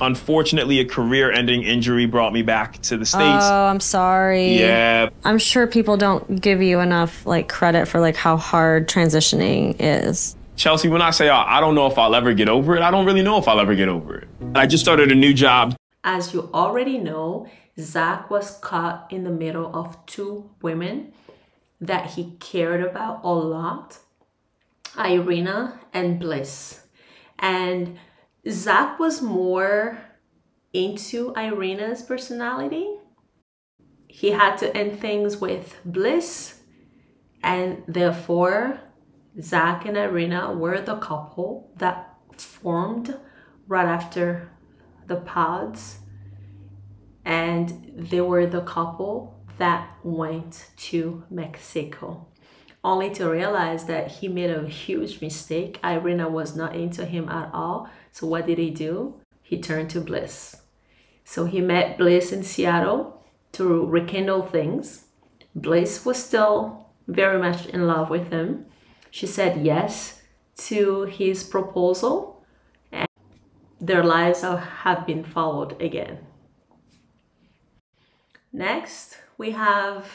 Unfortunately, a career-ending injury brought me back to the States. Oh, I'm sorry. Yeah. I'm sure people don't give you enough like credit for like how hard transitioning is. Chelsea, when I say I don't know if I'll ever get over it, I don't really know if I'll ever get over it. I just started a new job. As you already know, Zach was caught in the middle of two women that he cared about a lot, Irina and Bliss. And Zach was more into Irina's personality. He had to end things with Bliss, and therefore Zach and Irina were the couple that formed right after the pods, and they were the couple that went to Mexico, only to realize that he made a huge mistake. Irina was not into him at all. So what did he do? He turned to Bliss. So he met Bliss in Seattle to rekindle things. Bliss was still very much in love with him. She said yes to his proposal, and their lives have been followed again. Next, we have,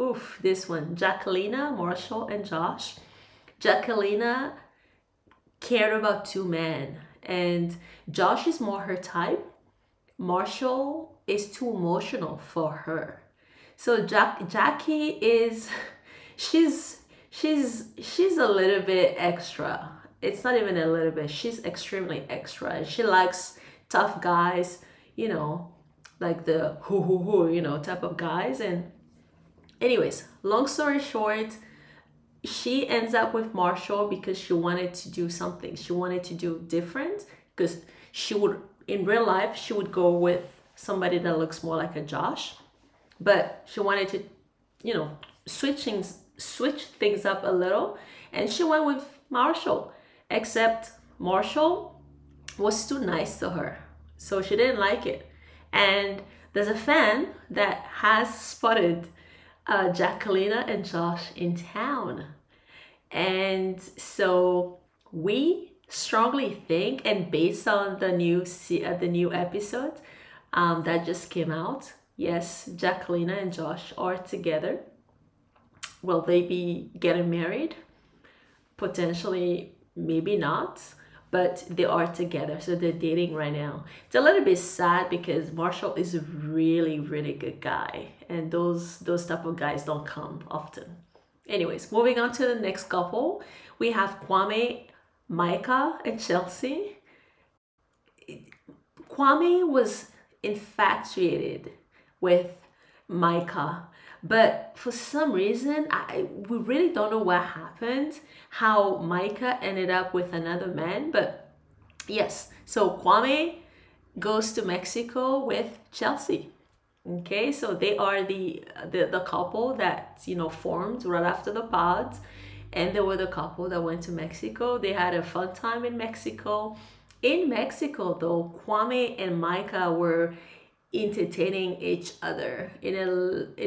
oof, this one, Jacqueline, Marshall, and Josh. Jacqueline cared about two men, and Josh is more her type. Marshall is too emotional for her. So Jackie is, she's a little bit extra. It's not even a little bit, she's extremely extra. She likes tough guys, you know, like the who, you know, type of guys. And anyways, long story short, she ends up with Marshall because she wanted to do something. She wanted to do different, because she would, in real life, she would go with somebody that looks more like a Josh, but she wanted to, you know, switch things up a little, and she went with Marshall, except Marshall was too nice to her, so she didn't like it. And there's a fan that has spotted Jacqueline and Josh in town. And so we strongly think, and based on the new episode that just came out, yes, Jacqueline and Josh are together. Will they be getting married? Potentially, maybe not. But they are together, so they're dating right now. It's a little bit sad because Marshall is a really, really good guy, and those type of guys don't come often. Anyways, moving on to the next couple, we have Kwame, Micah, and Chelsea. Kwame was infatuated with Micah, but for some reason, we really don't know what happened, how Micah ended up with another man, but yes. So Kwame goes to Mexico with Chelsea. Okay, so they are the couple that, you know, formed right after the pods, and they were the couple that went to Mexico. They had a fun time in Mexico. In Mexico, though, Kwame and Micah were entertaining each other in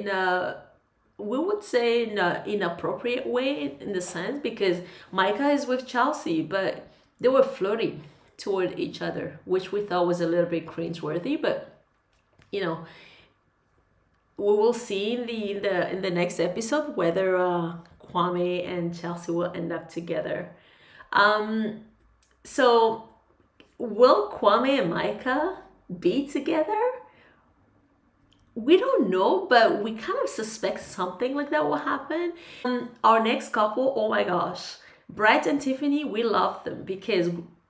a we would say in an inappropriate way, in the sense, because Micah is with Chelsea, but they were flirting toward each other, which we thought was a little bit cringeworthy. But you know, we will see in the next episode whether Kwame and Chelsea will end up together. So will Kwame and Micah be together? We don't know, but we kind of suspect something like that will happen. Our next couple, oh my gosh, Brett and Tiffany, we love them because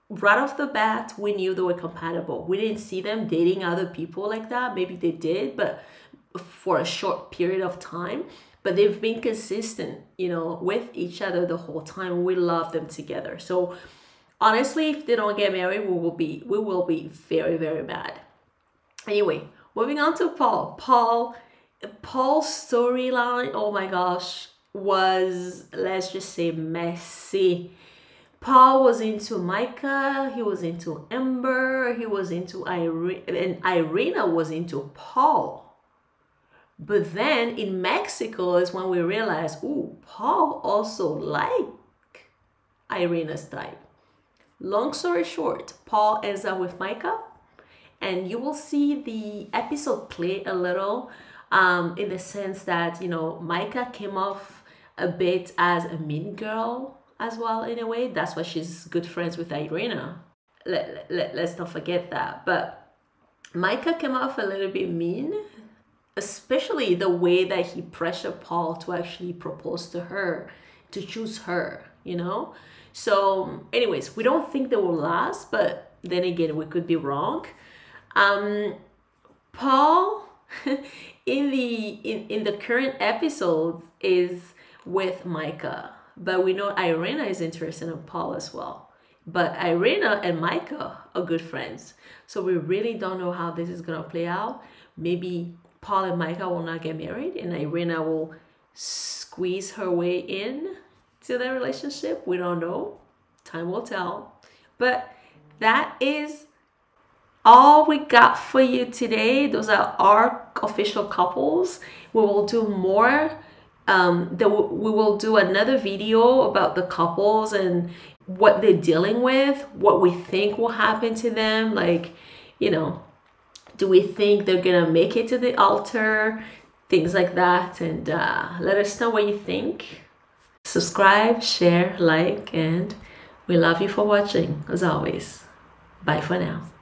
right off the bat, we knew they were compatible. We didn't see them dating other people like that. Maybe they did, but for a short period of time. But they've been consistent, you know, with each other the whole time. We love them together. So honestly, if they don't get married, we will be very, very mad. Anyway. Moving on to Paul. Paul's storyline, oh my gosh, was, let's just say, messy. Paul was into Micah, he was into Amber, he was into Irina, and Irina was into Paul. But then in Mexico is when we realized, ooh, Paul also liked Irina's type. Long story short, Paul ends up with Micah. and you will see the episode play a little in the sense that, you know, Micah came off a bit as a mean girl as well in a way. That's why she's good friends with Irina. Let's not forget that. But Micah came off a little bit mean, especially the way that he pressured Paul to actually propose to her, to choose her, you know? So anyways, we don't think they will last, but then again, we could be wrong. Paul in the current episode is with Micah, but we know Irina is interested in Paul as well. But Irina and Micah are good friends. So we really don't know how this is gonna play out. Maybe Paul and Micah will not get married and Irina will squeeze her way in to their relationship. We don't know. Time will tell. But that is all we got for you today. Those are our official couples. We will do more. We will do another video about the couples and what they're dealing with, what we think will happen to them. Like, you know, do we think they're gonna make it to the altar? Things like that. And let us know what you think. Subscribe, share, like, and we love you for watching as always. Bye for now.